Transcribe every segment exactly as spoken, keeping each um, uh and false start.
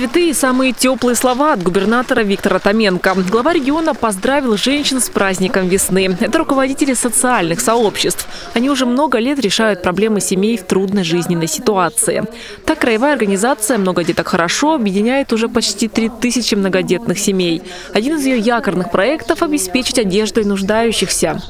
цветы и самые теплые слова от губернатора Виктора Томенко. Глава региона поздравил женщин с праздником весны. Это руководители социальных сообществ. Они уже много лет решают проблемы семей в трудной жизненной ситуации. Так, краевая организация «Много деток хорошо» объединяет уже почти три тысячи многодетных семей. Один из ее якорных проектов – обеспечить одеждой нуждающихся.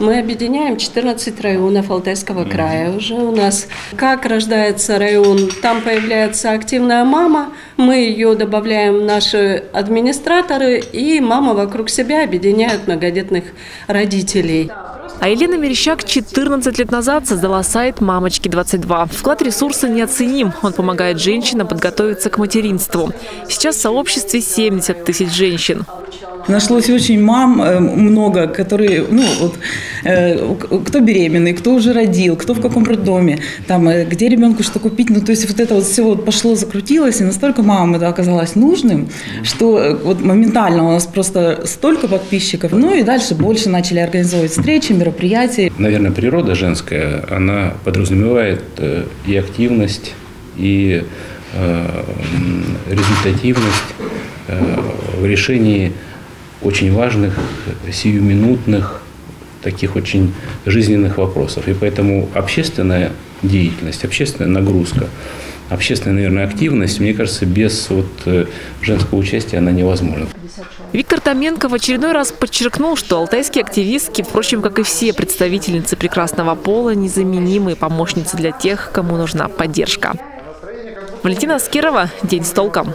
Мы объединяем четырнадцать районов Алтайского края уже у нас. Как рождается район, там появляется активная мама, мы ее добавляем, наши администраторы, и мама вокруг себя объединяет многодетных родителей. А Елена Мерещак четырнадцать лет назад создала сайт «Мамочки двадцать два». Вклад ресурса неоценим. Он помогает женщинам подготовиться к материнству. Сейчас в сообществе семьдесят тысяч женщин. Нашлось очень мам много, которые, ну, вот, э, кто беременный, кто уже родил, кто в каком роддоме, там, где ребенку что купить. Ну, то есть вот это вот все вот пошло, закрутилось, и настолько мамам это оказалось нужным, что вот моментально у нас просто столько подписчиков. Ну и дальше больше начали организовывать встречи, мероприятия. Наверное, природа женская, она подразумевает и активность, и э, результативность э, в решении очень важных, сиюминутных, таких очень жизненных вопросов. И поэтому общественная деятельность, общественная нагрузка, общественная, наверное, активность, мне кажется, без вот женского участия она невозможна. Виктор Томенко в очередной раз подчеркнул, что алтайские активистки, впрочем, как и все представительницы прекрасного пола, незаменимые помощницы для тех, кому нужна поддержка. Валентина Аскерова, «День с толком».